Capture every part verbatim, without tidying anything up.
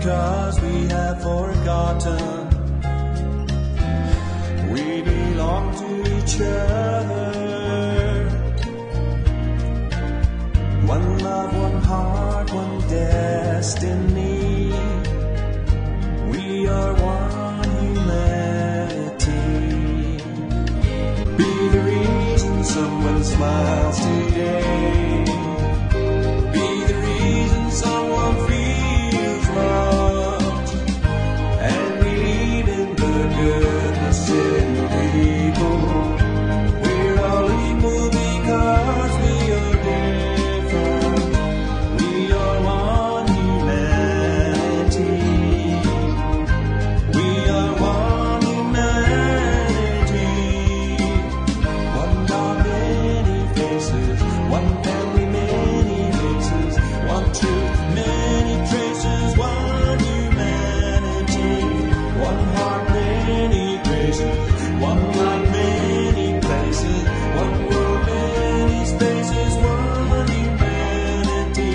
because we have forgotten we belong to each other. One love, one heart, one destiny. We are one humanity. Be the reason someone smiles today. Be the reason someone feels loved. And believe in the goodness in people. We're all equal because we are different. We are one humanity. We are one humanity. One God, many faces. One family, many faces. One truth, many traces. One humanity. One heart, many graces. One life, many places. One world, many spaces. One humanity.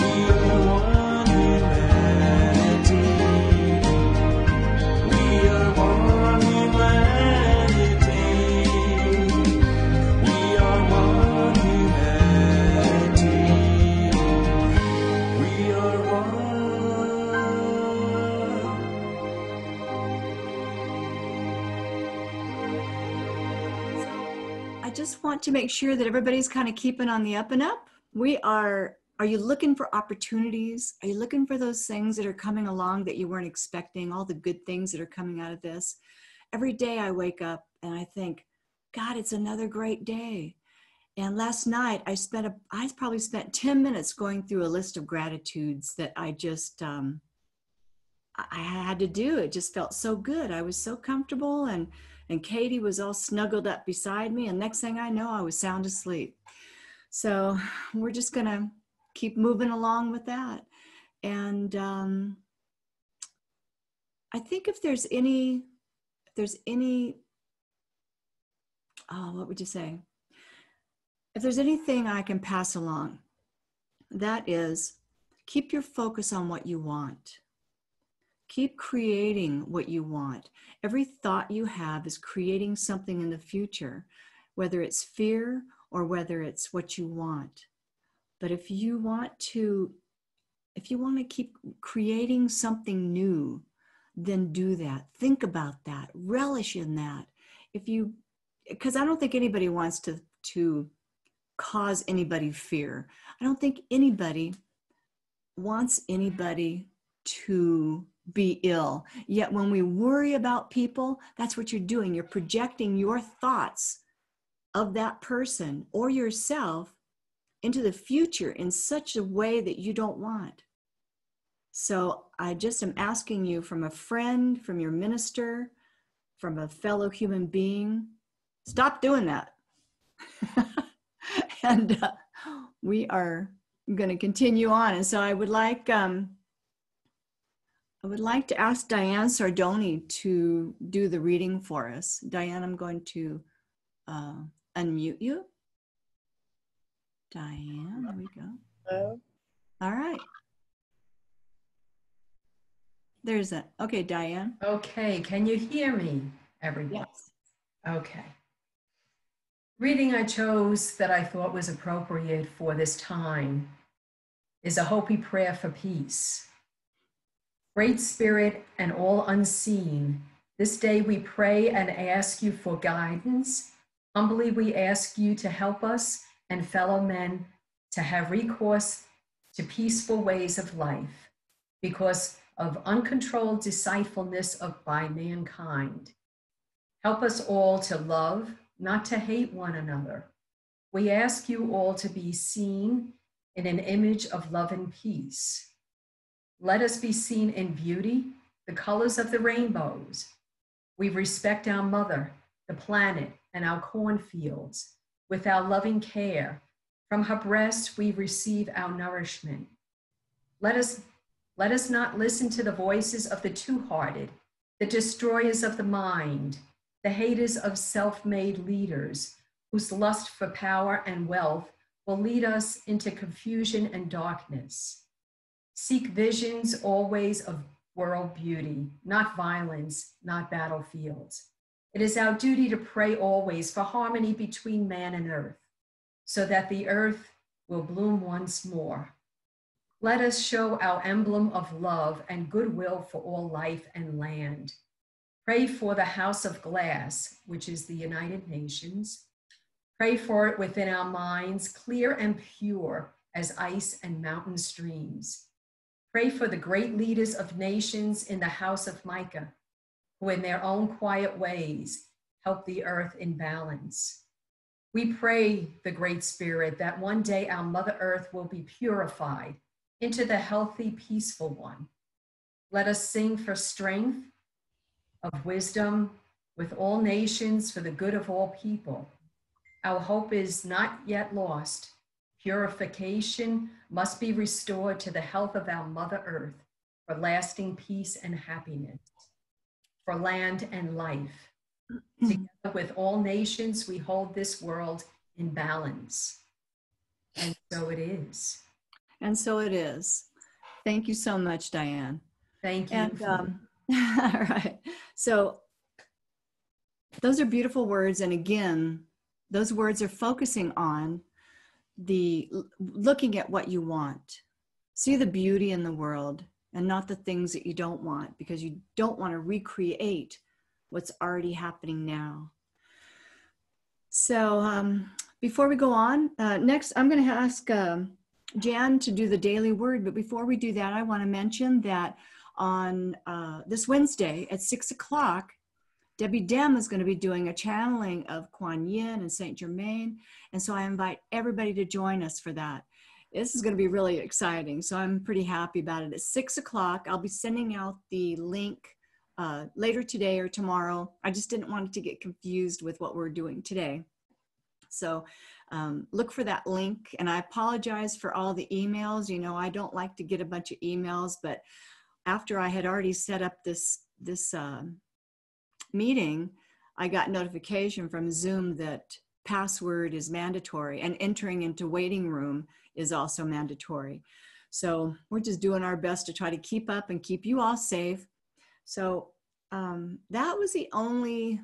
We are one humanity. We are one humanity. We are one humanity. We are one. I just want to make sure that everybody's kind of keeping on the up and up. We are, are you looking for opportunities? Are you looking for those things that are coming along that you weren't expecting, all the good things that are coming out of this? Every day I wake up and I think, God, it's another great day. And last night I spent, a, I probably spent ten minutes going through a list of gratitudes that I just, um, I I had to do. It just felt so good. I was so comfortable, and and Katie was all snuggled up beside me, and next thing I know, I was sound asleep. So we're just gonna keep moving along with that. And um, I think if there's any, if there's any, oh, what would you say? If there's anything I can pass along, that is, keep your focus on what you want. Keep creating what you want. Every thought you have is creating something in the future, whether it's fear or whether it's what you want. But if you want to, if you want to keep creating something new, then do that. Think about that. Relish in that. If you, because I don't think anybody wants to, to cause anybody fear. I don't think anybody wants anybody to be ill. Yet when we worry about people, that's what you're doing. You're projecting your thoughts of that person or yourself into the future in such a way that you don't want. So I just am asking you, from a friend, from your minister, from a fellow human being, stop doing that. And uh, we are going to continue on. And so I would like, um, I would like to ask Diane Sardoni to do the reading for us. Diane, I'm going to uh, unmute you. Diane, there we go. Hello. All right. There's that. Okay, Diane. Okay, can you hear me, everyone? Yes. Okay. Reading I chose that I thought was appropriate for this time is a Hopi prayer for peace. Great Spirit and all unseen, this day we pray and ask you for guidance. Humbly we ask you to help us and fellow men to have recourse to peaceful ways of life because of uncontrolled deceitfulness of by mankind. Help us all to love, not to hate one another. We ask you all to be seen in an image of love and peace. Let us be seen in beauty, the colors of the rainbows. We respect our mother, the planet, and our cornfields. With our loving care, from her breast we receive our nourishment. Let us, let us not listen to the voices of the two-hearted, the destroyers of the mind, the haters of self-made leaders, whose lust for power and wealth will lead us into confusion and darkness. Seek visions always of world beauty, not violence, not battlefields. It is our duty to pray always for harmony between man and earth, so that the earth will bloom once more. Let us show our emblem of love and goodwill for all life and land. Pray for the house of glass, which is the United Nations. Pray for it within our minds, clear and pure as ice and mountain streams. Pray for the great leaders of nations in the house of Micah, who in their own quiet ways help the earth in balance. We pray, the Great Spirit, that one day our Mother Earth will be purified into the healthy, peaceful one. Let us sing for strength of wisdom with all nations for the good of all people. Our hope is not yet lost. Purification must be restored to the health of our Mother Earth for lasting peace and happiness, for land and life. Together with all nations, we hold this world in balance. And so it is. And so it is. Thank you so much, Diane. Thank you. And, um, all right. So those are beautiful words. And again, those words are focusing on the looking at what you want. See the beauty in the world and not the things that you don't want, because you don't want to recreate what's already happening now. So um, before we go on, uh, next I'm going to ask um, Jan to do the daily word. But before we do that, I want to mention that on uh, this Wednesday at six o'clock, Debbie Dem is going to be doing a channeling of Kuan Yin and Saint Germain. And so I invite everybody to join us for that. This is going to be really exciting. So I'm pretty happy about it. At six o'clock, I'll be sending out the link uh, later today or tomorrow. I just didn't want it to get confused with what we're doing today. So um, look for that link. And I apologize for all the emails. You know, I don't like to get a bunch of emails, but after I had already set up this, this uh, meeting, I got notification from Zoom that password is mandatory and entering into waiting room is also mandatory. So we're just doing our best to try to keep up and keep you all safe. So um, that was the only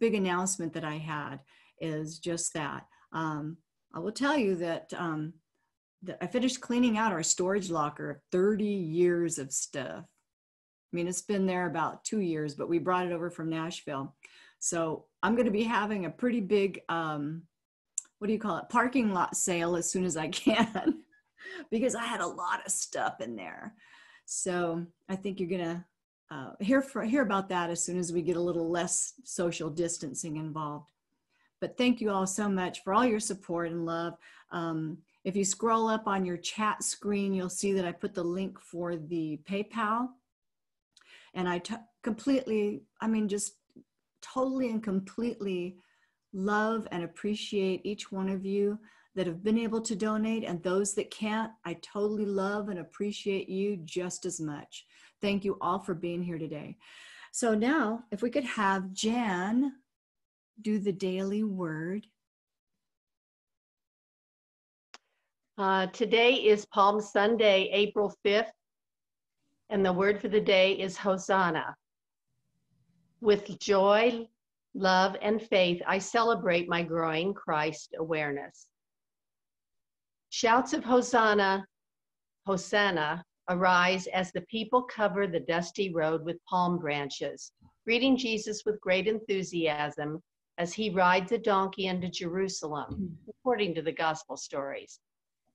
big announcement that I had, is just that. Um, I will tell you that um, I finished cleaning out our storage locker of thirty years of stuff. I mean, it's been there about two years, but we brought it over from Nashville. So I'm going to be having a pretty big, um, what do you call it, parking lot sale as soon as I can, because I had a lot of stuff in there. So I think you're going to uh, hear, for, hear about that as soon as we get a little less social distancing involved. But thank you all so much for all your support and love. Um, If you scroll up on your chat screen, you'll see that I put the link for the PayPal. And I t completely, I mean, just totally and completely love and appreciate each one of you that have been able to donate, and those that can't, I totally love and appreciate you just as much. Thank you all for being here today. So now, if we could have Jan do the daily word. Uh, today is Palm Sunday, April fifth, and the word for the day is Hosanna. With joy, love, and faith, I celebrate my growing Christ awareness. Shouts of Hosanna, Hosanna, arise as the people cover the dusty road with palm branches, greeting Jesus with great enthusiasm as he rides a donkey into Jerusalem, according to the gospel stories.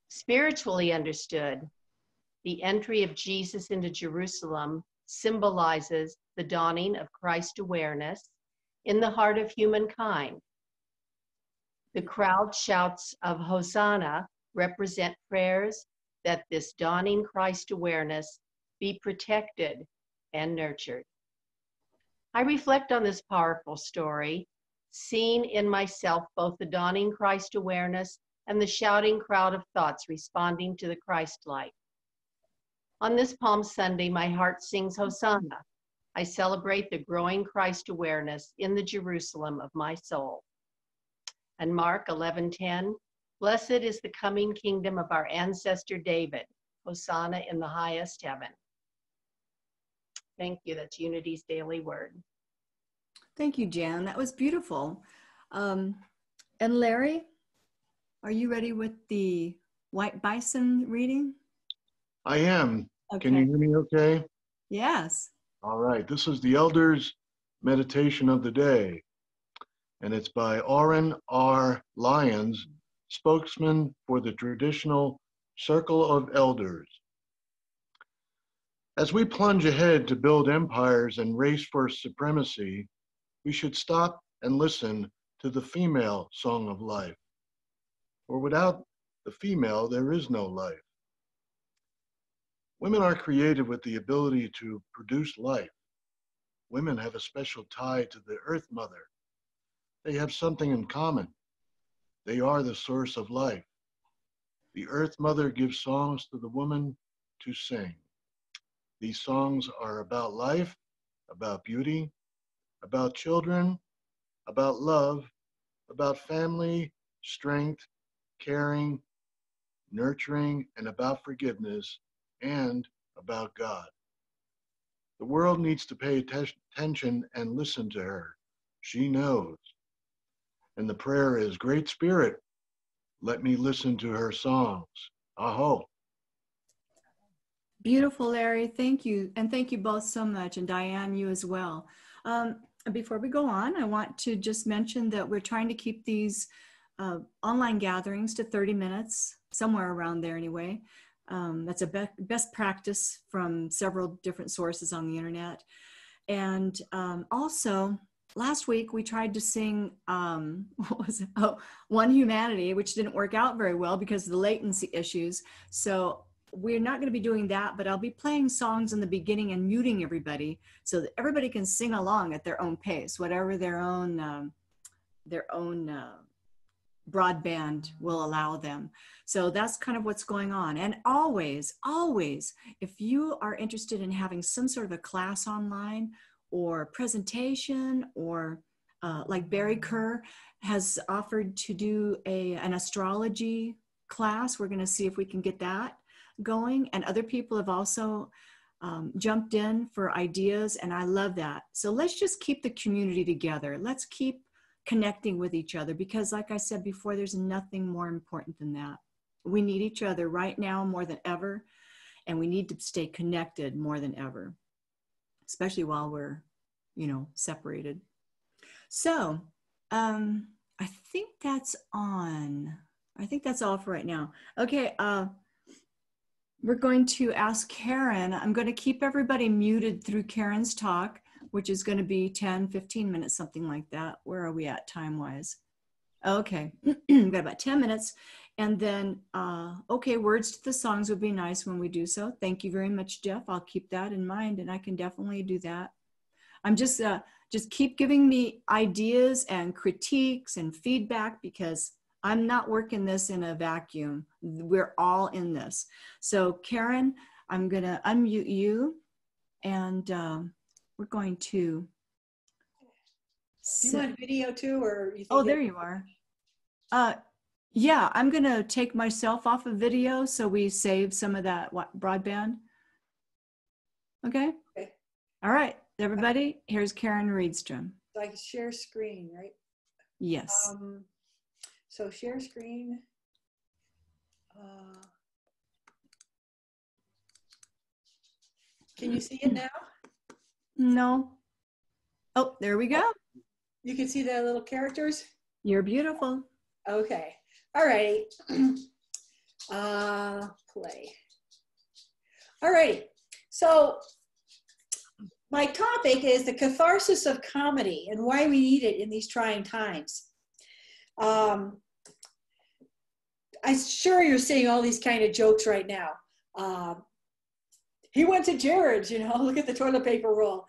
Spiritually understood, the entry of Jesus into Jerusalem symbolizes the dawning of Christ awareness in the heart of humankind. The crowd shouts of Hosanna represent prayers that this dawning Christ awareness be protected and nurtured. I reflect on this powerful story, seeing in myself both the dawning Christ awareness and the shouting crowd of thoughts responding to the Christ light. On this Palm Sunday, my heart sings Hosanna. I celebrate the growing Christ awareness in the Jerusalem of my soul. And Mark eleven ten, blessed is the coming kingdom of our ancestor David, Hosanna in the highest heaven. Thank you. That's Unity's Daily Word. Thank you, Jan. That was beautiful. Um, and Larry, are you ready with the White Bison reading? I am. Okay. Can you hear me okay? Yes. All right. This is the Elders' Meditation of the Day, and it's by Oren R. Lyons, spokesman for the traditional Circle of Elders. As we plunge ahead to build empires and race for supremacy, we should stop and listen to the female song of life. For without the female, there is no life. Women are created with the ability to produce life. Women have a special tie to the Earth Mother. They have something in common. They are the source of life. The Earth Mother gives songs to the woman to sing. These songs are about life, about beauty, about children, about love, about family, strength, caring, nurturing, and about forgiveness, and about God. The world needs to pay attention and listen to her. She knows. And the prayer is, Great Spirit, let me listen to her songs. Aho. Beautiful, Larry. Thank you. And thank you both so much. And Diane, you as well. Um, before we go on, I want to just mention that we're trying to keep these uh, online gatherings to thirty minutes, somewhere around there anyway. Um, that's a be best practice from several different sources on the internet. And um, also, last week we tried to sing um, what was it? Oh, One Humanity, which didn't work out very well because of the latency issues. So we're not going to be doing that, but I'll be playing songs in the beginning and muting everybody so that everybody can sing along at their own pace, whatever their own um, their own uh, broadband will allow them. So that's kind of what's going on. And always, always, if you are interested in having some sort of a class online or presentation, or uh, like Barry Kerr has offered to do a, an astrology class, we're going to see if we can get that going. And other people have also um, jumped in for ideas, and I love that. So let's just keep the community together. Let's keep connecting with each other, because like I said before, there's nothing more important than that. We need each other right now more than ever, and we need to stay connected more than ever, especially while we're, you know, separated. So um, I think that's on. I think that's all for right now. Okay, uh, we're going to ask Karen. I'm going to keep everybody muted through Karen's talk, which is going to be ten, fifteen minutes, something like that. Where are we at time-wise? Okay, we've got about ten minutes. And then, uh, okay, words to the songs would be nice when we do so. Thank you very much, Jeff. I'll keep that in mind, and I can definitely do that. I'm just, uh, just keep giving me ideas and critiques and feedback, because I'm not working this in a vacuum. We're all in this. So Karen, I'm going to unmute you, and um, we're going to. Do you want video too, or? You think oh, there you are. Uh, yeah, I'm going to take myself off of video so we save some of that what, broadband. Okay? Okay. All right, everybody, here's Karen Reedstrom. So I can share screen, right? Yes. Um, so share screen. Uh, can you see it now? No. Oh, there we go. You can see the little characters? You're beautiful. Okay. All right. uh, play. All right. So my topic is the catharsis of comedy and why we need it in these trying times. Um, I'm sure you're seeing all these kind of jokes right now. Um, He went to Jared's, you know, look at the toilet paper roll.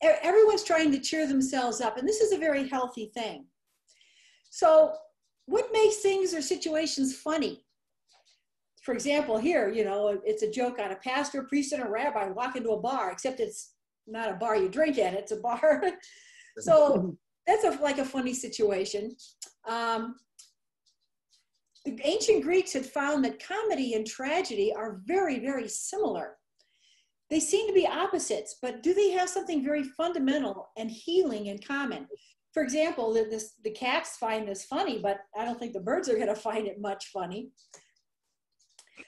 Everyone's trying to cheer themselves up, and this is a very healthy thing. So what makes things or situations funny? For example, here, you know, it's a joke on a pastor, priest, and a rabbi walk into a bar, except it's not a bar you drink at, it's a bar. So that's a, like a funny situation. Um, The ancient Greeks had found that comedy and tragedy are very, very similar. They seem to be opposites, but do they have something very fundamental and healing in common? For example, the, this, the cats find this funny, but I don't think the birds are going to find it much funny.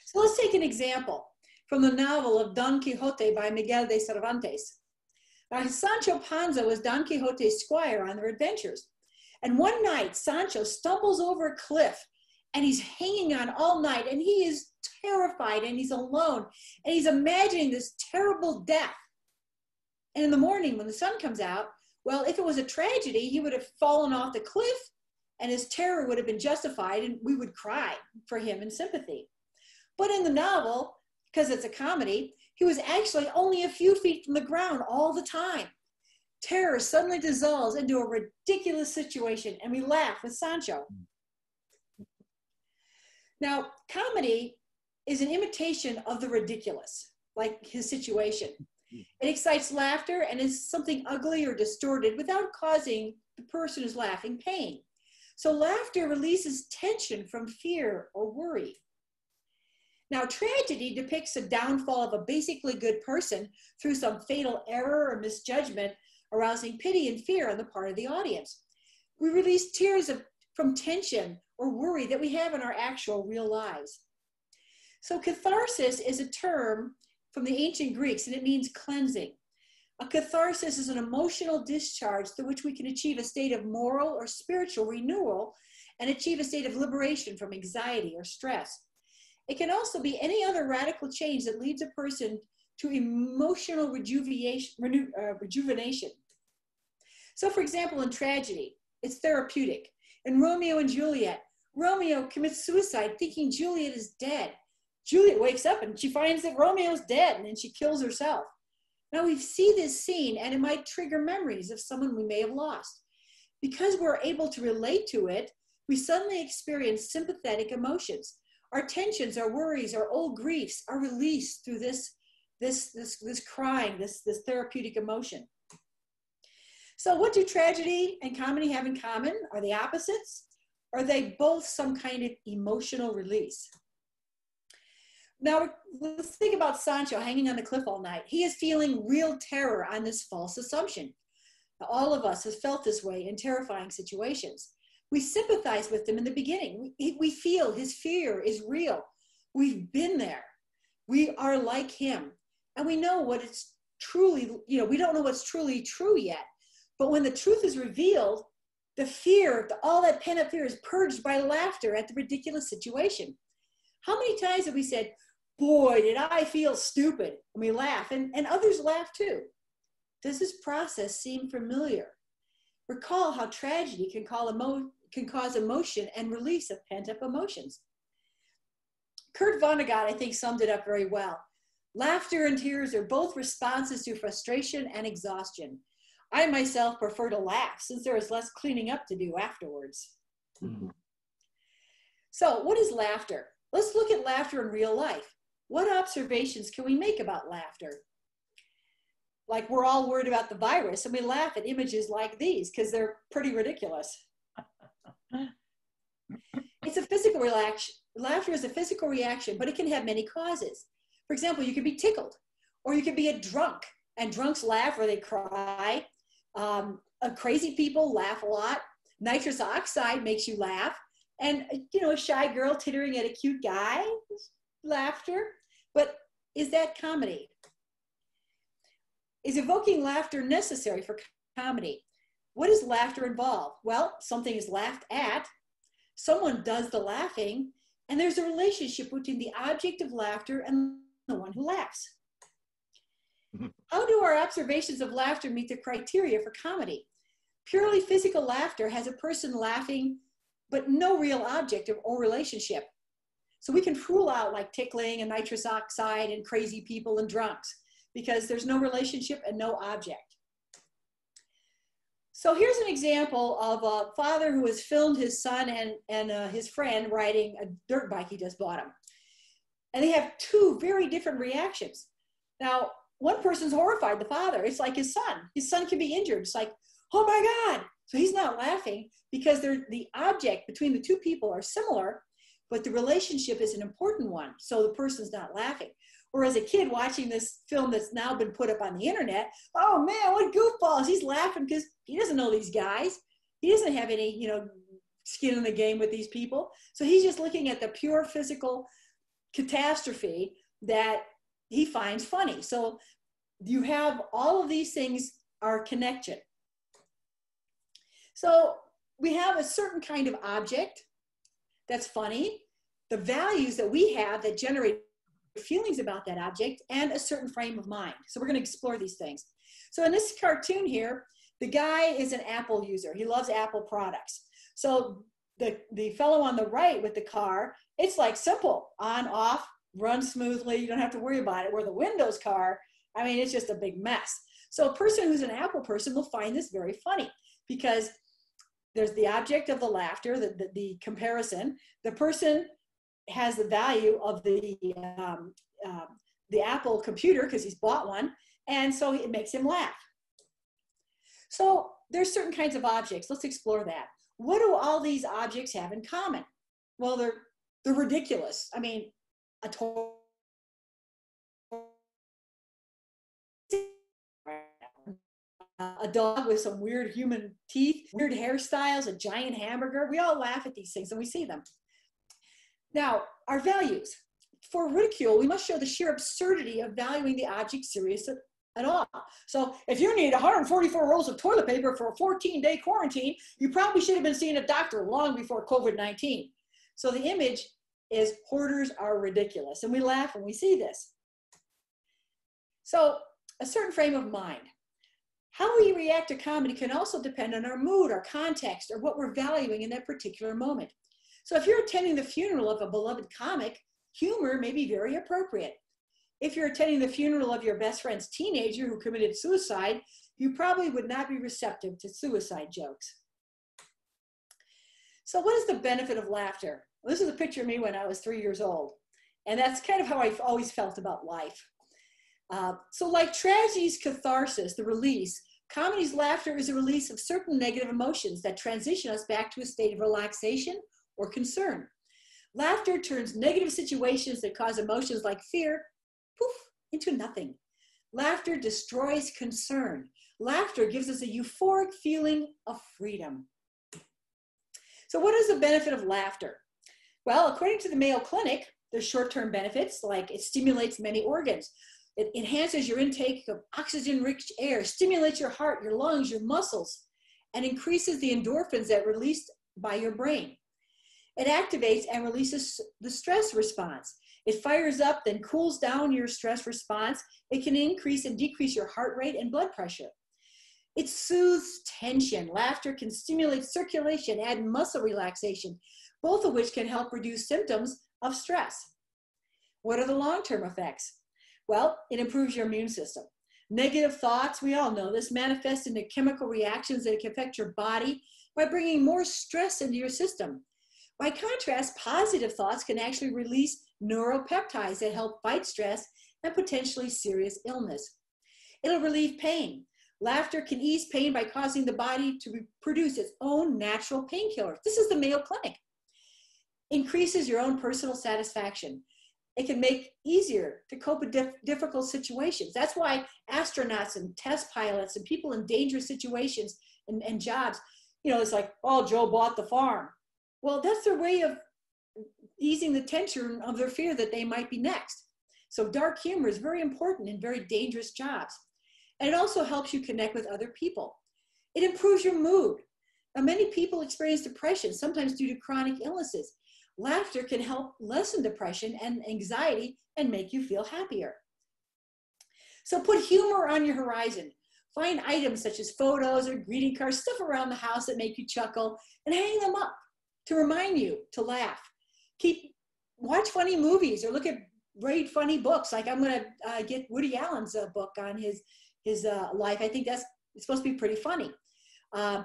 So let's take an example from the novel of Don Quixote by Miguel de Cervantes. Now, Sancho Panza was Don Quixote's squire on their adventures. And one night, Sancho stumbles over a cliff and he's hanging on all night and he is terrified and he's alone and he's imagining this terrible death. And in the morning when the sun comes out, well, if it was a tragedy, he would have fallen off the cliff and his terror would have been justified and we would cry for him in sympathy. But in the novel, because it's a comedy, he was actually only a few feet from the ground all the time. Terror suddenly dissolves into a ridiculous situation and we laugh with Sancho. Now, comedy is an imitation of the ridiculous, like his situation. It excites laughter and is something ugly or distorted without causing the person who's laughing pain. So laughter releases tension from fear or worry. Now, tragedy depicts the downfall of a basically good person through some fatal error or misjudgment, arousing pity and fear on the part of the audience. We release tears of, from tension or worry that we have in our actual real lives. So catharsis is a term from the ancient Greeks, and it means cleansing. A catharsis is an emotional discharge through which we can achieve a state of moral or spiritual renewal and achieve a state of liberation from anxiety or stress. It can also be any other radical change that leads a person to emotional rejuvenation. Renew, uh, rejuvenation. So for example, in tragedy, it's therapeutic. In Romeo and Juliet, Romeo commits suicide thinking Juliet is dead. Juliet wakes up and she finds that Romeo's dead and then she kills herself. Now we see this scene and it might trigger memories of someone we may have lost. Because we're able to relate to it, we suddenly experience sympathetic emotions. Our tensions, our worries, our old griefs are released through this, this, this, this crying, this, this therapeutic emotion. So what do tragedy and comedy have in common? Are they opposites? Are they both some kind of emotional release? Now, let's think about Sancho hanging on the cliff all night. He is feeling real terror on this false assumption. All of us have felt this way in terrifying situations. We sympathize with him in the beginning. We, we feel his fear is real. We've been there. We are like him. And we know what it's truly, you know, we don't know what's truly true yet. But when the truth is revealed, the fear, the, all that pent-up fear is purged by laughter at the ridiculous situation. How many times have we said, boy, did I feel stupid? And we laugh, and, and others laugh too. Does this process seem familiar? Recall how tragedy can, call emo can cause emotion and release of pent-up emotions. Kurt Vonnegut, I think, summed it up very well. Laughter and tears are both responses to frustration and exhaustion. I myself prefer to laugh since there is less cleaning up to do afterwards. Mm-hmm. So what is laughter? Let's look at laughter in real life. What observations can we make about laughter? Like, we're all worried about the virus and we laugh at images like these because they're pretty ridiculous. It's a physical reaction. Laughter is a physical reaction, but it can have many causes. For example, you could be tickled, or you could be a drunk, and drunks laugh or they cry. Um, uh, crazy people laugh a lot. Nitrous oxide makes you laugh. And, you know, a shy girl tittering at a cute guy, laughter. But is that comedy? Is evoking laughter necessary for comedy? What does laughter involve? Well, something is laughed at, someone does the laughing, and there's a relationship between the object of laughter and the one who laughs. How do our observations of laughter meet the criteria for comedy? Purely physical laughter has a person laughing but no real object or relationship. So we can rule out like tickling and nitrous oxide and crazy people and drunks because there's no relationship and no object. So here's an example of a father who has filmed his son and, and uh, his friend riding a dirt bike he just bought him. And they have two very different reactions. Now, one person's horrified, the father. It's like his son. His son can be injured. It's like, oh my God. So he's not laughing because the object between the two people are similar, but the relationship is an important one, so the person's not laughing. Or as a kid watching this film that's now been put up on the internet, oh man, what goofballs, he's laughing because he doesn't know these guys. He doesn't have any, you know, skin in the game with these people. So he's just looking at the pure physical catastrophe that he finds funny. So you have all of these things are connection. So we have a certain kind of object that's funny, the values that we have that generate feelings about that object, and a certain frame of mind. So we're going to explore these things. So in this cartoon here, the guy is an Apple user. He loves Apple products. So the, the fellow on the right with the car, it's like simple, on, off, runs smoothly. You don't have to worry about it. Where the Windows car, I mean, it's just a big mess. So a person who's an Apple person will find this very funny because there's the object of the laughter, the, the, the comparison. The person has the value of the, um, uh, the Apple computer because he's bought one, and so it makes him laugh. So there's certain kinds of objects. Let's explore that. What do all these objects have in common? Well, they're, they're ridiculous. I mean, a toy, a dog with some weird human teeth, weird hairstyles, a giant hamburger. We all laugh at these things and we see them. Now, our values. For ridicule, we must show the sheer absurdity of valuing the object seriously at all. So if you need one hundred forty-four rolls of toilet paper for a fourteen day quarantine, you probably should have been seeing a doctor long before COVID nineteen. So the image is hoarders are ridiculous, and we laugh when we see this. So a certain frame of mind. How we react to comedy can also depend on our mood, our context, or what we're valuing in that particular moment. So if you're attending the funeral of a beloved comic, humor may be very appropriate. If you're attending the funeral of your best friend's teenager who committed suicide, you probably would not be receptive to suicide jokes. So what is the benefit of laughter? Well, this is a picture of me when I was three years old, and that's kind of how I've always felt about life. Uh, so like tragedy's catharsis, the release, comedy's laughter is a release of certain negative emotions that transition us back to a state of relaxation or concern. Laughter turns negative situations that cause emotions like fear, poof, into nothing. Laughter destroys concern. Laughter gives us a euphoric feeling of freedom. So what is the benefit of laughter? Well, according to the Mayo Clinic, there's short-term benefits, like it stimulates many organs. It enhances your intake of oxygen-rich air, stimulates your heart, your lungs, your muscles, and increases the endorphins that are released by your brain. It activates and releases the stress response. It fires up, then cools down your stress response. It can increase and decrease your heart rate and blood pressure. It soothes tension. Laughter can stimulate circulation, add muscle relaxation, both of which can help reduce symptoms of stress. What are the long-term effects? Well, it improves your immune system. Negative thoughts, we all know this, manifest into chemical reactions that can affect your body by bringing more stress into your system. By contrast, positive thoughts can actually release neuropeptides that help fight stress and potentially serious illness. It'll relieve pain. Laughter can ease pain by causing the body to produce its own natural painkiller. This is the Mayo Clinic. Increases your own personal satisfaction. It can make easier to cope with diff difficult situations. That's why astronauts and test pilots and people in dangerous situations and, and jobs, you know, it's like, oh, Joe bought the farm. Well, that's their way of easing the tension of their fear that they might be next. So dark humor is very important in very dangerous jobs. And it also helps you connect with other people. It improves your mood. Now, many people experience depression, sometimes due to chronic illnesses. Laughter can help lessen depression and anxiety and make you feel happier. So put humor on your horizon. Find items such as photos or greeting cards, stuff around the house that make you chuckle, and hang them up to remind you to laugh. Keep, watch funny movies or look at read funny books. Like I'm gonna uh, get Woody Allen's uh, book on his, his uh, life. I think that's it's supposed to be pretty funny. Uh,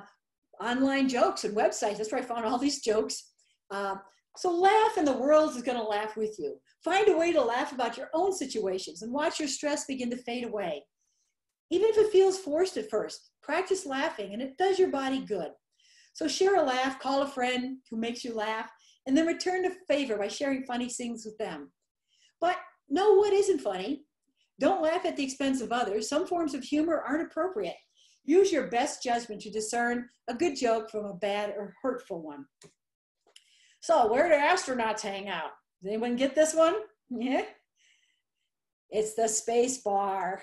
online jokes and websites, that's where I found all these jokes. Uh, So laugh and the world is going to laugh with you. Find a way to laugh about your own situations and watch your stress begin to fade away. Even if it feels forced at first, practice laughing and it does your body good. So share a laugh, call a friend who makes you laugh, and then return the favor by sharing funny things with them. But know what isn't funny. Don't laugh at the expense of others. Some forms of humor aren't appropriate. Use your best judgment to discern a good joke from a bad or hurtful one. So where do astronauts hang out? Did anyone get this one? Yeah. It's the space bar.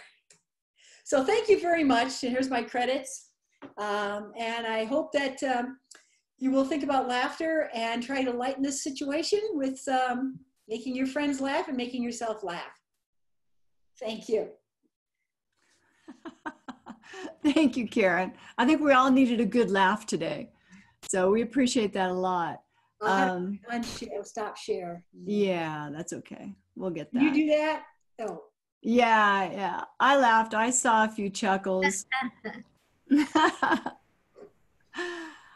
So thank you very much. And here's my credits. Um, and I hope that um, you will think about laughter and try to lighten this situation with um, making your friends laugh and making yourself laugh. Thank you. Thank you, Karen. I think we all needed a good laugh today. So we appreciate that a lot. I'll um, unshare, stop share. Yeah, that's okay. We'll get that. You do that? Oh. Yeah, yeah. I laughed. I saw a few chuckles.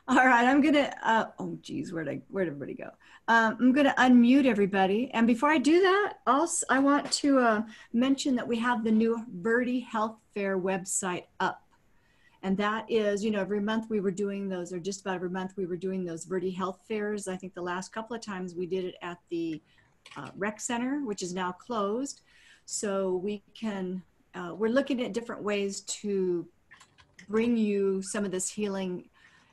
All right, I'm gonna, uh, oh geez, where'd, I, where'd everybody go? Um, I'm gonna unmute everybody. And before I do that, also, I want to uh, mention that we have the new Verde Health Fair website up. And that is, you know, every month we were doing those, or just about every month we were doing those Verde Health Fairs. I think the last couple of times we did it at the uh, rec center, which is now closed. So we can, uh, we're looking at different ways to bring you some of this healing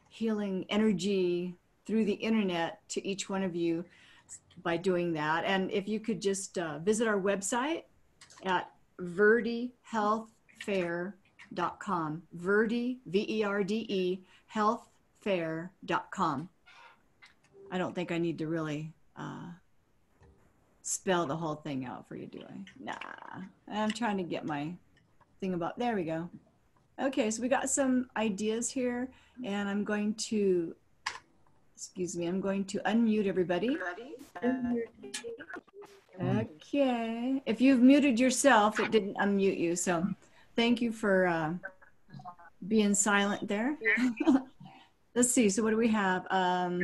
healing energy through the internet to each one of you by doing that. And if you could just uh, visit our website at Verdi Health Fair dot com. Verde, V E R D E, health fair dot com. I don't think I need to really uh, spell the whole thing out for you, do I? Nah, I'm trying to get my thing about, there we go. Okay, so we got some ideas here, and I'm going to, excuse me, I'm going to unmute everybody. Okay, if you've muted yourself, it didn't unmute you, so thank you for uh, being silent there. Let's see, so what do we have? Um,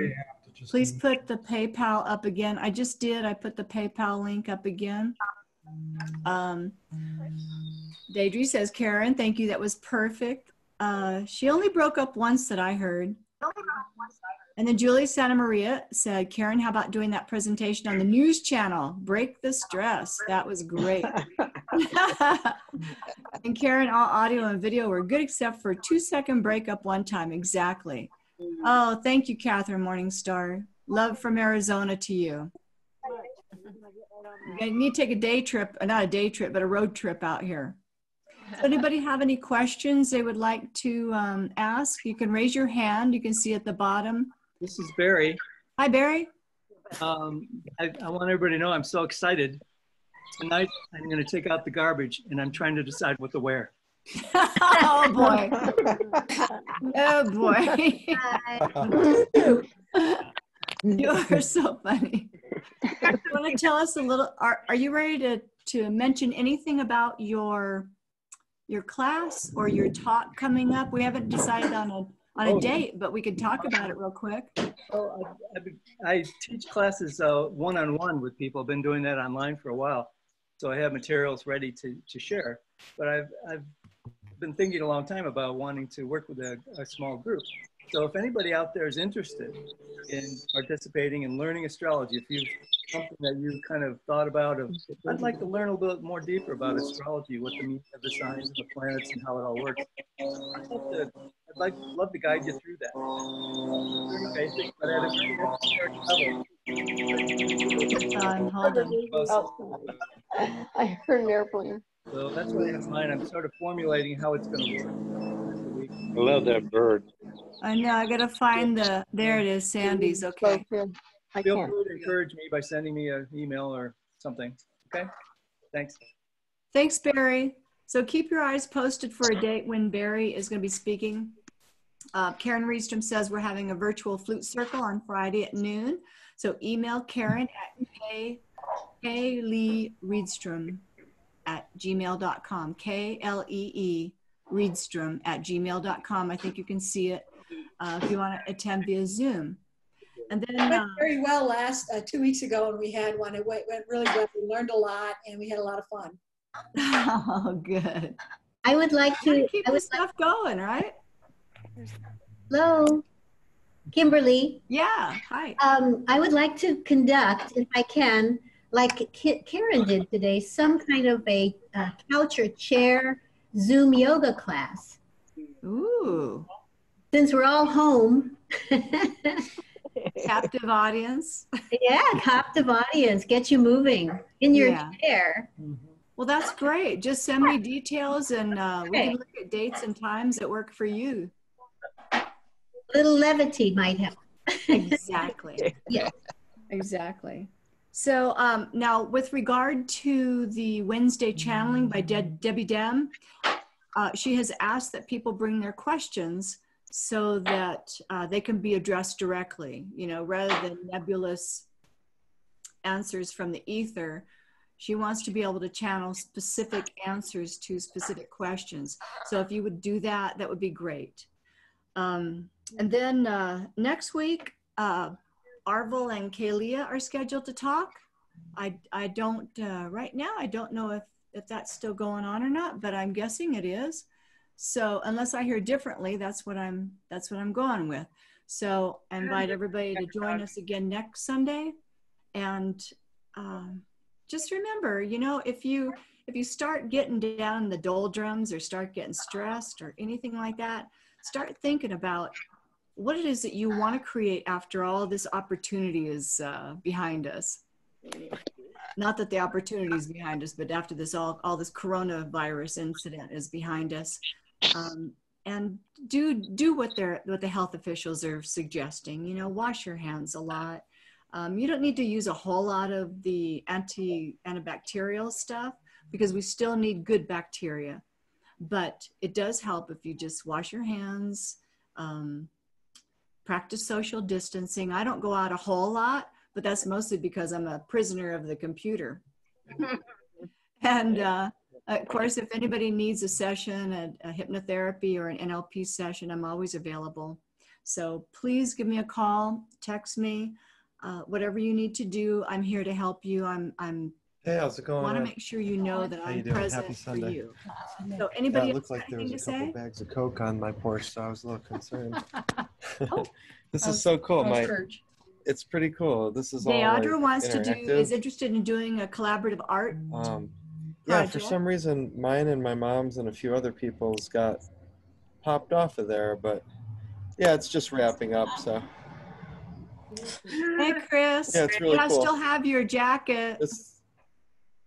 please put the PayPal up again. I just did, I put the PayPal link up again. Um, Deidre says, Karen, thank you. That was perfect. Uh, she only broke up once that I heard. And then Julie Santa Maria said, Karen, how about doing that presentation on the news channel? Break the stress. That was great. And Karen, all audio and video were good except for a two-second breakup one time. Exactly. Oh, thank you, Catherine Morningstar. Love from Arizona to you. You need to take a day trip, not a day trip, but a road trip out here. Does anybody have any questions they would like to um, ask? You can raise your hand. You can see at the bottom. This is Barry. Hi, Barry. Um, I, I want everybody to know I'm so excited. Tonight, I'm going to take out the garbage, and I'm trying to decide what to wear. Oh, boy. Oh, boy. You are so funny. Do you want to tell us a little, are, are you ready to, to mention anything about your your class or your talk coming up? We haven't decided on a, on a oh. date, but we could talk about it real quick. Oh, I, I, I teach classes one-on-one uh, -on -one with people. I've been doing that online for a while, so I have materials ready to, to share. But I've, I've been thinking a long time about wanting to work with a, a small group. So if anybody out there is interested in participating in learning astrology, if you've something that you kind of thought about of, I'd like to learn a little bit more deeper about astrology, what the meaning of the signs and the planets and how it all works. I'd love to, I'd like, love to guide you through that. Very basic, but at a very interesting level. Hold on. Oh, I heard an airplane. So that's what I have in mind. I'm sort of formulating how it's going to work. I love that bird. I know, I gotta find the, there it is, Sandy's, okay. I Feel free to encourage me by sending me an email or something, okay? Thanks. Thanks, Barry. So keep your eyes posted for a date when Barry is gonna be speaking. Uh, Karen Reedstrom says we're having a virtual flute circle on Friday at noon. So email Karen at K Lee Reedstrom at gmail dot com, K L E E Reedstrom at gmail dot com. I think you can see it. Uh, if you want to attend via Zoom. And then it went um, very well last uh, two weeks ago when we had one. It went, went really well. We learned a lot and we had a lot of fun. Oh, good. I would like to keep I would this like, stuff going, right? Hello. Kimberly. Yeah, hi. Um, I would like to conduct, if I can, like K Karen did today, some kind of a uh, couch or chair Zoom yoga class. Ooh. Since we're all home. Captive audience. Yeah, captive audience. Get you moving in your yeah. chair. Mm-hmm. Well, that's great. Just send me details and uh, okay. we can look at dates and times that work for you. Little levity might help. Exactly. Yeah. Exactly. So um, now with regard to the Wednesday channeling by De Debbie Dem, uh, she has asked that people bring their questions so that uh, they can be addressed directly, you know, rather than nebulous answers from the ether. She wants to be able to channel specific answers to specific questions. So if you would do that, that would be great. Um, and then uh, next week, uh, Arvel and Kaylia are scheduled to talk. I, I don't, uh, right now, I don't know if, if that's still going on or not, but I'm guessing it is. So unless I hear differently, that's what I'm, that's what I'm going with. So I invite everybody to join us again next Sunday. And um, just remember, you know, if you, if you start getting down in the doldrums or start getting stressed or anything like that, start thinking about what it is that you want to create after all this opportunity is uh, behind us. Not that the opportunity is behind us, but after this, all, all this coronavirus incident is behind us. Um, and do, do what, they're, what the health officials are suggesting. You know, wash your hands a lot. Um, you don't need to use a whole lot of the anti, antibacterial stuff because we still need good bacteria. But it does help if you just wash your hands, um, practice social distancing. I don't go out a whole lot, but that's mostly because I'm a prisoner of the computer. And uh, of course, if anybody needs a session, a, a hypnotherapy or an N L P session, I'm always available. So please give me a call, text me, uh, whatever you need to do. I'm here to help you. I'm, I'm Hey, how's it going? I want to make sure you know that I'm present for you. So anybody else got anything to say? It looked like there was a couple bags of Coke on my porch, so I was a little concerned. Oh. This is so cool. My, it's pretty cool. This is all Deandra wants to do, is interested in doing a collaborative art um, Yeah, for some reason, mine and my mom's and a few other people's got popped off of there, but yeah, it's just wrapping up, so. Hey, Chris. Yeah, it's really cool. I still have your jacket. It's,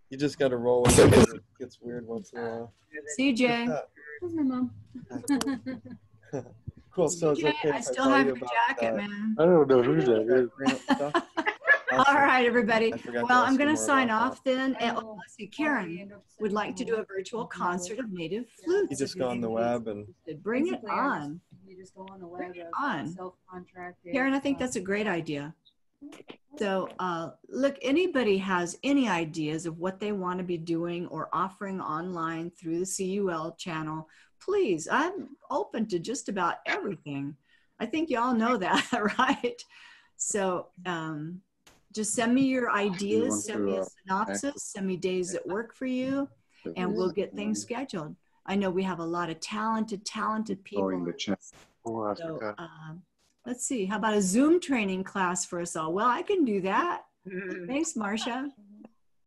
you just got to roll with it. It gets weird once in a while. C J. Where's my mom? Cool. So C J, okay I still I have your jacket, that. Man. I don't know who that is. All right, everybody. Well, I'm going to sign off then. And, oh, let's see, Karen would like to do a virtual concert of native flutes. You just go on the web and bring it on. You just go on the web and self-contract. Karen, I think that's a great idea. So uh, look, anybody has any ideas of what they want to be doing or offering online through the C U L channel, please, I'm open to just about everything. I think you all know that, right? So um, just send me your ideas, send me a synopsis, send me days that work for you, and we'll get things scheduled. I know we have a lot of talented, talented people. So, uh, let's see, how about a Zoom training class for us all? Well, I can do that. Thanks, Marcia.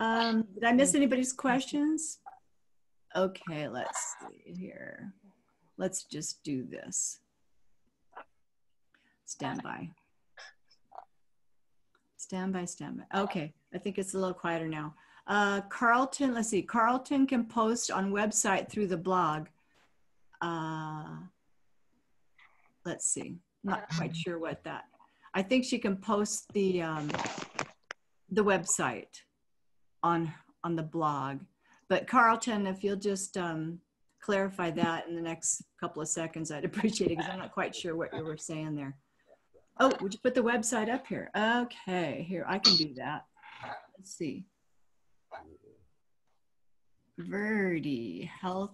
Um, did I miss anybody's questions? Okay, let's see here. Let's just do this. Stand by. Stand by, stand by. Okay, I think it's a little quieter now. Uh, Carlton, let's see. Carlton can post on website through the blog. Uh, let's see. Not quite sure what that. I think she can post the um, the website on on the blog. But Carlton, if you'll just um, clarify that in the next couple of seconds, I'd appreciate it because I'm not quite sure what you were saying there. Oh, would you put the website up here? Okay, here I can do that. Let's see. Verde Health.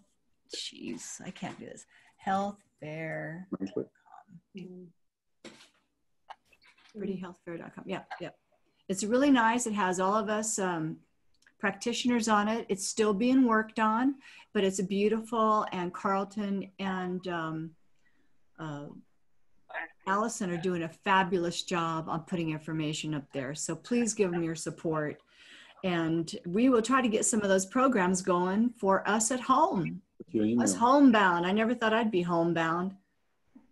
Jeez, I can't do this. Health Fair. Verdi Health Fair dot com. Yeah, yeah. It's really nice. It has all of us um, practitioners on it. It's still being worked on, but it's beautiful. And Carlton and um, uh, Allison are doing a fabulous job on putting information up there. So please give them your support. And we will try to get some of those programs going for us at home. Us homebound. I never thought I'd be homebound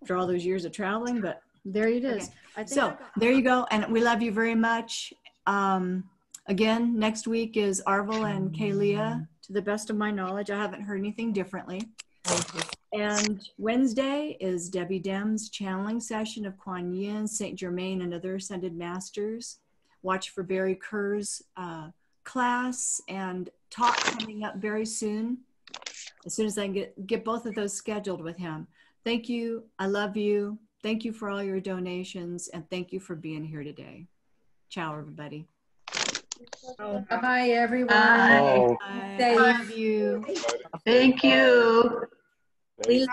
after all those years of traveling, but there it is. Okay. I think so there you go. And we love you very much. Um, again, next week is Arvel and Kaylia. To the best of my knowledge, I haven't heard anything differently. And Wednesday is Debbie Dem's channeling session of Kuan Yin, Saint Germain, and other ascended masters. Watch for Barry Kerr's uh, class and talk coming up very soon. As soon as I can get, get both of those scheduled with him. Thank you. I love you. Thank you for all your donations. And thank you for being here today. Ciao, everybody. Oh, bye, everyone. Bye. Bye. Bye. I love you. Thank you. We